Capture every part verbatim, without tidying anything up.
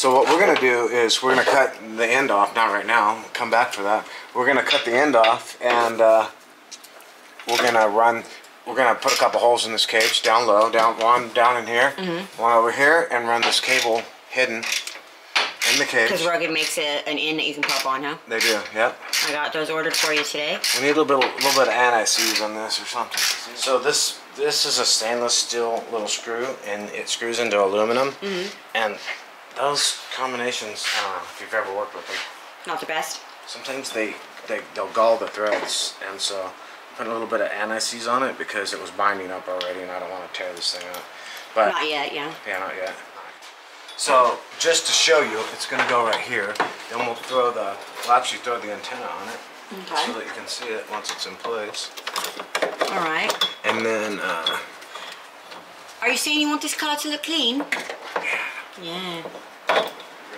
So what we're going to do is we're going to cut the end off, not right now, come back for that. We're going to cut the end off and uh, we're going to run, we're going to put a couple holes in this cage down low, down one down in here, mm-hmm. one over here, and run this cable hidden in the cage. Because Rugged makes it an end that you can pop on, huh? They do, yep. I got those ordered for you today. We need a little bit, a little bit of anti-seize on this or something. So this this is a stainless steel little screw, and it screws into aluminum. Mm-hmm. And those combinations, I don't know if you've ever worked with them. Not the best. Sometimes they, they, they'll gall the threads, and so I put a little bit of anti-seize on it because it was binding up already, and I don't want to tear this thing up. But not yet, yeah. Yeah, not yet. So just to show you, it's going to go right here. Then we'll throw the, we'll actually throw the antenna on it, okay, so that you can see it once it's in place. All right. And then. Uh, Are you saying you want this color to look clean? Yeah. Yeah.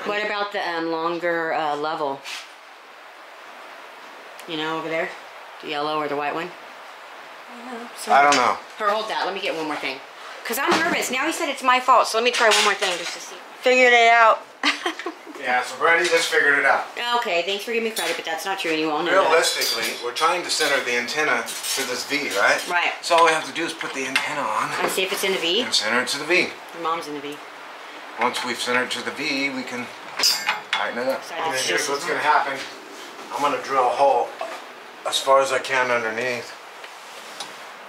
What about the um, longer uh, level? You know, over there, the yellow or the white one? I don't know. Somewhere. I don't know. Here, hold that. Let me get one more thing. Because I'm nervous. Now he said it's my fault, so let me try one more thing just to see. Figured it out. Yeah, so Brandi just figured it out. Okay, thanks for giving me credit, but that's not true anymore. Realistically, that. We're trying to center the antenna to this V, right? Right. So all we have to do is put the antenna on. And see if it's in the V? And center it to the V. Your mom's in the V. Once we've centered it to the V, we can tighten it up. So and then here's what's going to happen. I'm going to drill a hole as far as I can underneath.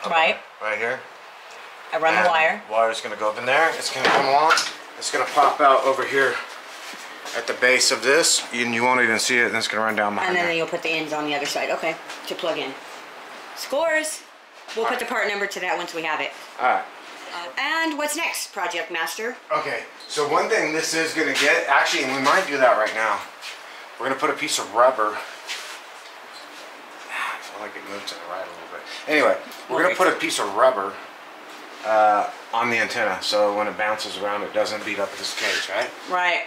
Right. Right here. I run and the wire. The wire's going to go up in there. It's going to come along. It's going to pop out over here at the base of this, and you won't even see it, and it's going to run down behind. And then, then you'll put the ends on the other side, okay, to plug in. Scores! We'll All put right. the part number to that once we have it. All right. Uh, and what's next, Project Master? Okay, so one thing this is going to get, actually, and we might do that right now. We're going to put a piece of rubber. I feel like it moved to the right a little bit. Anyway, we're we'll going to put it. a piece of rubber uh, on the antenna, so when it bounces around, it doesn't beat up this cage, right? Right.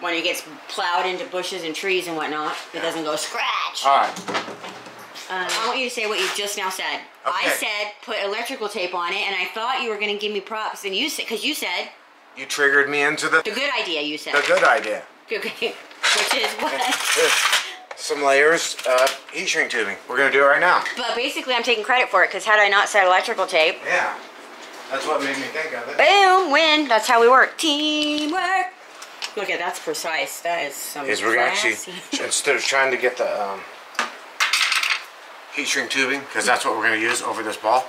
When it gets plowed into bushes and trees and whatnot, it yeah. doesn't go scratch. All right. Um, I want you to say what you just now said. Okay. I said put electrical tape on it, and I thought you were going to give me props, and you said, because you said you triggered me into the the good idea. You said the good idea. Okay, which is what? Some layers of heat shrink tubing. We're going to do it right now. But basically, I'm taking credit for it because had I not said electrical tape, yeah, that's what made me think of it. Boom, win. That's how we work. Teamwork. Look at that's precise. That is some. Is we're actually instead of trying to get the um, heat shrink tubing, because that's what we're going to use over this ball.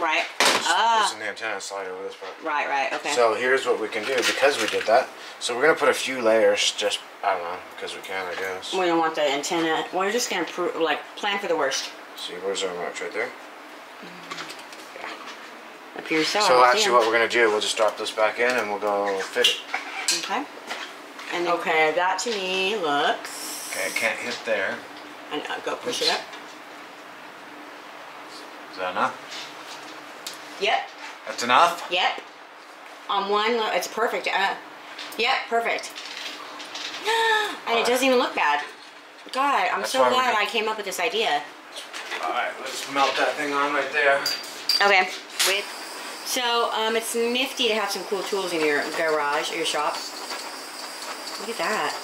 Right. Ah. Using the antenna slide over this part. Right, right. Okay. So here's what we can do because we did that. So we're going to put a few layers, just I don't know, because we can, I guess. We don't want the antenna. We're just going to like plan for the worst. See, where's our marks right there? Mm-hmm. Yeah. Up here, so. So I'll actually, what we're going to do, we'll just drop this back in, and we'll go fit it. Okay. And then, okay, that to me looks. Okay, it can't hit there. And uh, go push Oops. it up. Is that enough? Yep. That's enough? Yep. On one, it's perfect. Uh, yep, perfect. And it doesn't even look bad. God, I'm That's so glad I came up with this idea. All right, let's melt that thing on right there. Okay. With. So, um, it's nifty to have some cool tools in your garage or your shop. Look at that.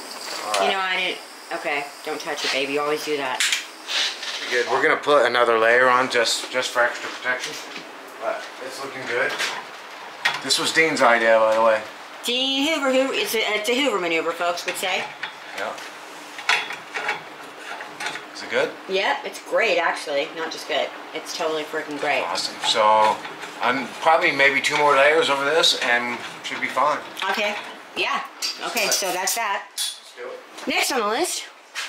Right. You know, I didn't... Okay, don't touch it, baby. You always do that. Good. We're going to put another layer on just, just for extra protection. But it's looking good. This was Dean's idea, by the way. Dean Hoover. Hoover it's, a, it's a Hoover maneuver, folks would say. Yeah. Is it good? Yep, it's great, actually. Not just good. It's totally freaking great. Awesome. So... I'm probably maybe two more layers over this and should be fine. Okay. Yeah. Okay, so that's that. Let's do it. Next on the list,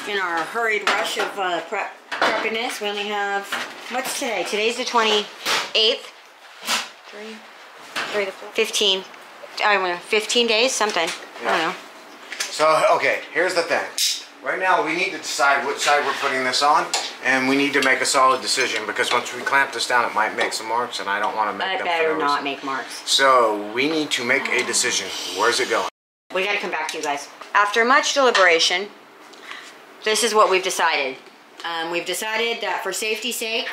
in our hurried rush of uh, prep preppiness, we only have, what's today? Today's the twenty-eighth. Three, three to four. fifteen. I don't know, fifteen days, something. Yeah. I don't know. So, okay, here's the thing. Right now, we need to decide which side we're putting this on, and we need to make a solid decision because once we clamp this down, it might make some marks, and I don't want to make I them. I better not make marks. So we need to make a decision. Where's it going? We got to come back to you guys. After much deliberation, this is what we've decided. Um, we've decided that for safety's sake,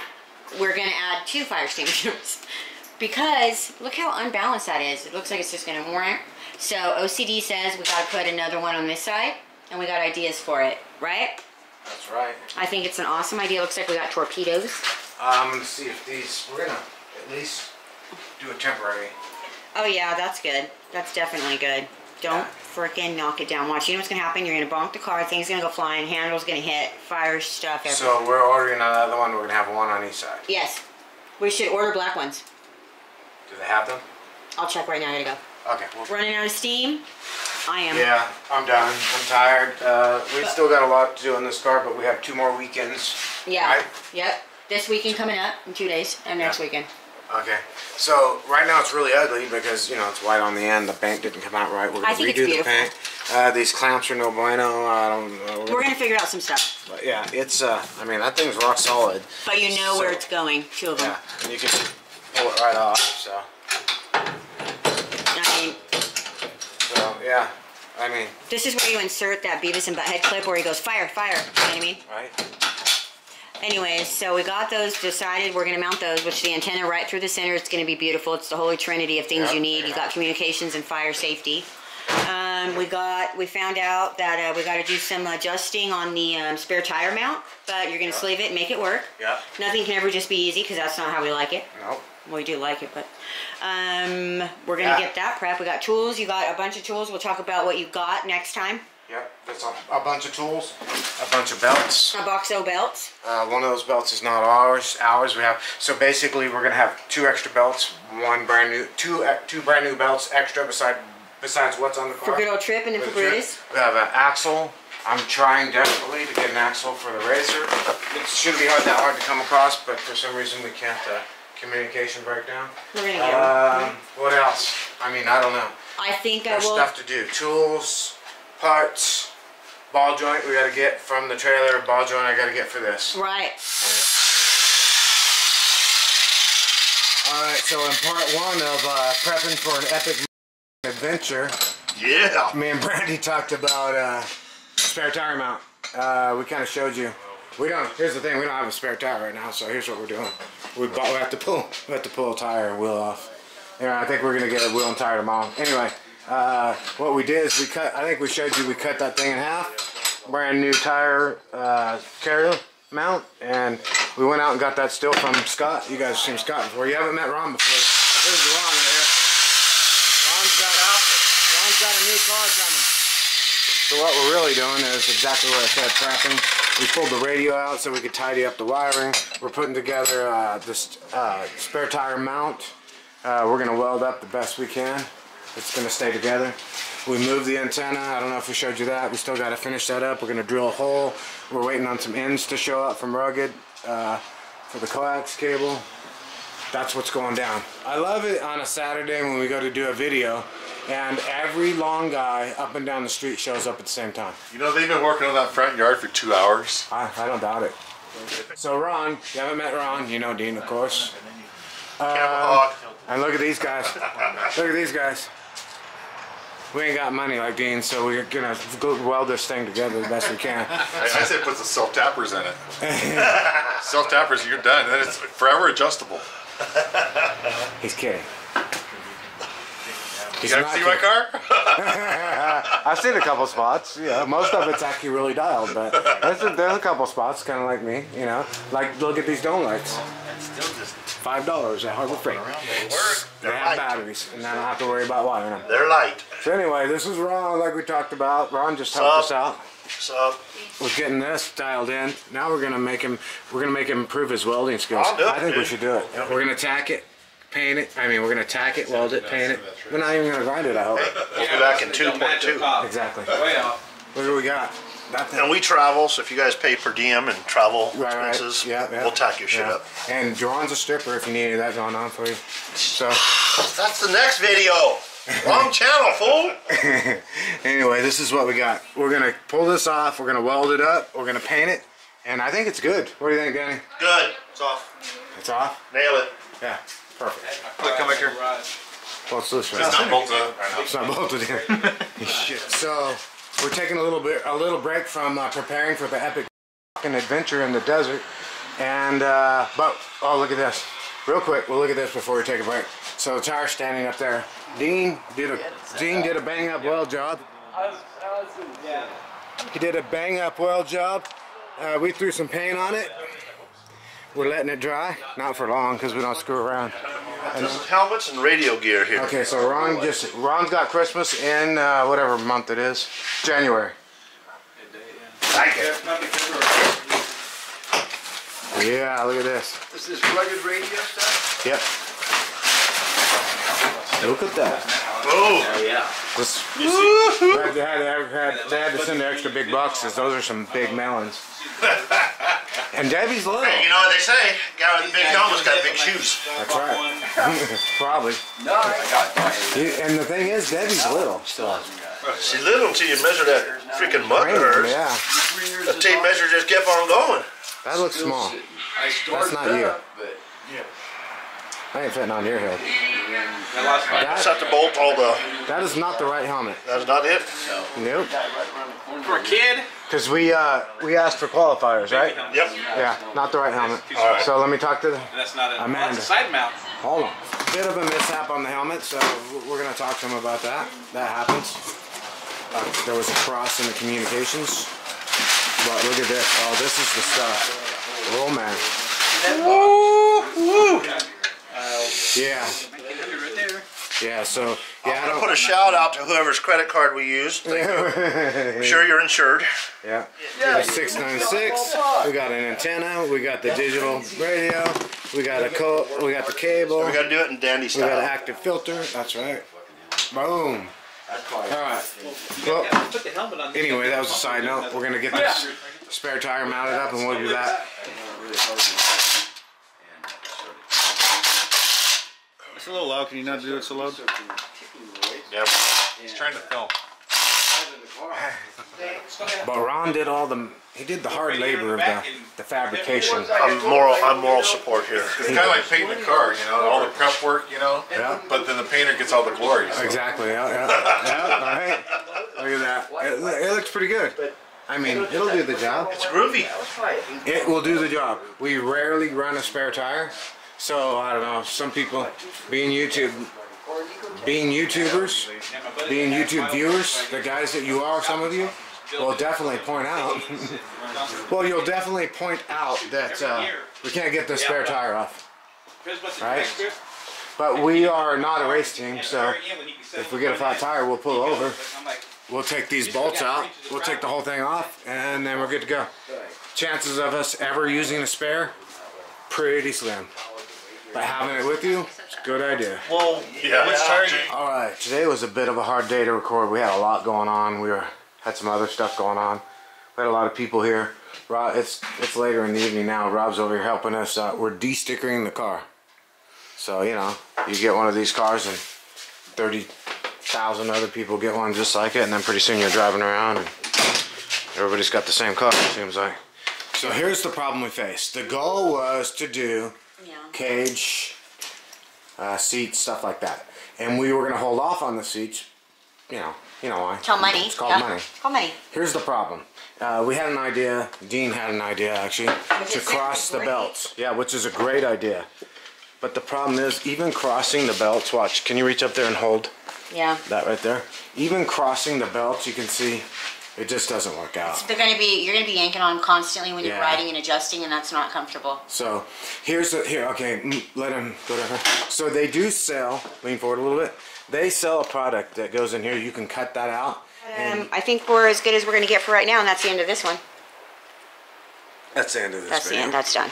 we're going to add two fire extinguishers because look how unbalanced that is. It looks like it's just going to warrant. So O C D says we got to put another one on this side, and we got ideas for it, right? That's right. I think it's an awesome idea. Looks like we got torpedoes. I'm going to see if these, we're going to at least do a temporary. Oh yeah, that's good. That's definitely good. Don't freaking knock it down. Watch, you know what's going to happen? You're going to bonk the car, things going to go flying, handle's going to hit, fire stuff, everything. So we're ordering another one, we're going to have one on each side. Yes. We should order black ones. Do they have them? I'll check right now, I got to go. Okay. Well, running out of steam? I am. Yeah, I'm done. I'm tired. Uh, we've but, still got a lot to do on this car, but we have two more weekends. Yeah. Right? Yep. This weekend coming up in two days and next yeah. weekend. Okay. So right now it's really ugly because, you know, it's white on the end. The paint didn't come out right. We're going to redo the paint. Uh, these clamps are no bueno. I don't know. We're going to figure out some stuff. But yeah, it's, uh, I mean, that thing's rock solid. But you know so, where it's going, two of them. Yeah, and you can pull it right off, so. I mean. So, yeah, I mean. This is where you insert that Beavis and Butthead clip where he goes, fire, fire. You know what I mean? Right. Anyways, so we got those decided. We're going to mount those, which the antenna right through the center. It's going to be beautiful. It's the holy trinity of things yep, you need. You got communications and fire safety. Um, we got, we found out that uh, we got to do some adjusting on the um, spare tire mount, but you're going to yep. sleeve it and make it work. Yeah. Nothing can ever just be easy because that's not how we like it. Nope. Well, we do like it, but um, we're going to yeah. get that prep. We got tools. You got a bunch of tools. We'll talk about what you got next time. Yep, there's a, a bunch of tools, a bunch of belts. A box of belts. Uh, one of those belts is not ours. Ours we have. So basically, we're gonna have two extra belts, one brand new, two two brand new belts extra beside besides what's on the car. For good old trip and then for Brutus. We have an axle. I'm trying desperately to get an axle for the R Z R. It shouldn't be hard that hard to come across, but for some reason we can't. Uh, communication breakdown. We're gonna get um, one. What else? I mean, I don't know. I think there's I will. Stuff to do. Tools. Parts, ball joint we gotta get from the trailer, ball joint I gotta get for this. Right. Alright, so in part one of uh, prepping for an epic adventure, yeah, me and Brandi talked about uh, spare tire mount. Uh, we kind of showed you. We don't, here's the thing, we don't have a spare tire right now, so here's what we're doing. We, we have to pull, we have to pull a tire and wheel off. Anyway, I think we're gonna get a wheel and tire tomorrow. Anyway. Uh, what we did is we cut, I think we showed you, we cut that thing in half, brand new tire uh, carrier mount, and we went out and got that still from Scott. You guys have seen Scott before. You haven't met Ron before. There's Ron there. Ron's got out. Ron's got a new car coming. So what we're really doing is exactly what I said, trapping. We pulled the radio out so we could tidy up the wiring. We're putting together uh, this uh, spare tire mount. Uh, we're going to weld up the best we can. It's going to stay together. We moved the antenna. I don't know if we showed you that. We still got to finish that up. We're going to drill a hole. We're waiting on some ends to show up from Rugged uh, for the coax cable. That's what's going down. I love it on a Saturday when we go to do a video and every long guy up and down the street shows up at the same time. You know, they've been working on that front yard for two hours. I, I don't doubt it. So Ron, you haven't met Ron. You know Dean, of course. Uh, and look at these guys. Look at these guys. We ain't got money like Dean, so we're gonna weld this thing together the best we can. I, I said put some self tappers in it. Self tappers, you're done. Then it's forever adjustable. He's kidding. He's you guys see kidding. My car? I've seen a couple spots. Yeah, most of it's actually really dialed, but there's a, there's a couple spots, kind of like me. You know, like look at these dome lights. Still just five dollars at Harbor Freight. They work. They have batteries, and I don't have to worry about wiring them. They're light. So anyway, this is Ron, like we talked about. Ron just helped us out. So we're getting this dialed in. Now we're gonna make him. We're gonna make him improve his welding skills. I'll do it, I think dude. we should do it. Yep. We're gonna tack it, paint it. I mean, we're gonna tack it, weld it, paint it. We're not even gonna grind it. I hope. We'll be back in two point two. Exactly. Look what we got. Nothing. And we travel, so if you guys pay per diem and travel right, expenses, right. Yeah, yeah. we'll tack your shit yeah. up. And John's a stripper if you need any of that going on for you. So that's the next video. Wrong channel, fool. Anyway, this is what we got. We're gonna pull this off. We're gonna weld it up. We're gonna paint it, and I think it's good. What do you think, Danny? Good. It's off. It's off. Nail it. Yeah. Perfect. Look, come back here. Well, it's loose right now. It's not bolted. Right it's not bolted here. Shit. So. We're taking a little bit, a little break from uh, preparing for the epic adventure in the desert, and uh, but oh look at this, real quick. We'll look at this before we take a break. So the tire's standing up there. Dean did a Dean did a bang up well job. He did a bang up well job. Uh, we threw some paint on it. We're letting it dry, not for long, because we don't screw around. And just helmets and radio gear here. Okay, so Ron just Ron's got Christmas in uh, whatever month it is, January. Like it. Yeah, look at this. This is rugged radio stuff? Yep. Look at that. Oh! Oh yeah. This, had to, had, had, they had to send the extra big boxes. Those are some big melons. And Debbie's little. Hey, you know what they say. Guy with the big helmet's got big shoes. That's right. Probably. No, and the thing is, Debbie's little. She's little until you measure that freaking mug of hers. Yeah. The tape measure just kept on going. That looks small. That's not you. I ain't fitting on your head. That's not the bolt all the. That is not the right helmet. That's not it. Nope. For a kid. Because we uh we asked for qualifiers, right? Yep. Yeah, not the right helmet. All right. So let me talk to Amanda. Side mount. Hold on. A bit of a mishap on the helmet, so we're gonna talk to him about that. That happens. Uh, there was a cross in the communications. But look at this. Oh, this is the stuff. Roll man. Woo! Woo! Yeah. Yeah, so. Yeah, I'm going to put a shout out to whoever's credit card we used. I'm sure you're insured. Yeah. We got a six nine six. We got an antenna. We got the digital radio. We got a co we got the cable. So we got to do it in dandy style. We got an active filter. That's right. Boom. Alright, well, anyway, that was a side note. We're going to get this spare tire mounted up and we'll do that. It's a little loud. Can you not do it so loud? Yep. He's trying to film. But Ron did all the, he did the hard labor of the, the fabrication. I'm moral, I'm moral support here. It's kind of like painting the car, you know, all the prep work, you know, yeah. But then the painter gets all the glory. So. Exactly, yeah, yeah, yeah, all right. Look at that. It, it looks pretty good. I mean, it'll do the job. It's groovy. It will do the job. We rarely run a spare tire, so I don't know, some people being YouTube, being YouTubers, being YouTube viewers, the guys that you are, some of you, will definitely point out. Well, you'll definitely point out that uh, we can't get the spare tire off, right? But we are not a race team, so if we get a flat tire, we'll pull over. We'll take these bolts out. We'll take the whole thing off, and then we're good to go. Chances of us ever using a spare, pretty slim. But having it with you, it's a good idea. Well, yeah. Alright, today was a bit of a hard day to record. We had a lot going on. We were, had some other stuff going on. We had a lot of people here. Rob, it's it's later in the evening now. Rob's over here helping us. Uh, we're de-stickering the car. So, you know, you get one of these cars and thirty thousand other people get one just like it. And then pretty soon you're driving around and everybody's got the same car, it seems like. So here's the problem we faced. The goal was to do... Yeah. Cage, uh, seats, stuff like that, and we were gonna hold off on the seats, you know, you know why? It's called money. It's called yeah. money. It's called money. Here's the problem. Uh, we had an idea. Dean had an idea actually to cross the belts. Yeah, which is a great idea. But the problem is, even crossing the belts. Watch. Can you reach up there and hold? Yeah. That right there. Even crossing the belts, you can see. It just doesn't work out. So they're going to be, you're going to be yanking on constantly when yeah. you're riding and adjusting, and that's not comfortable. So here's the, here, okay, let him go to her. So they do sell, lean forward a little bit, they sell a product that goes in here. You can cut that out. Um, I think we're as good as we're going to get for right now, and that's the end of this one. That's the end of this That's video. the end, that's done.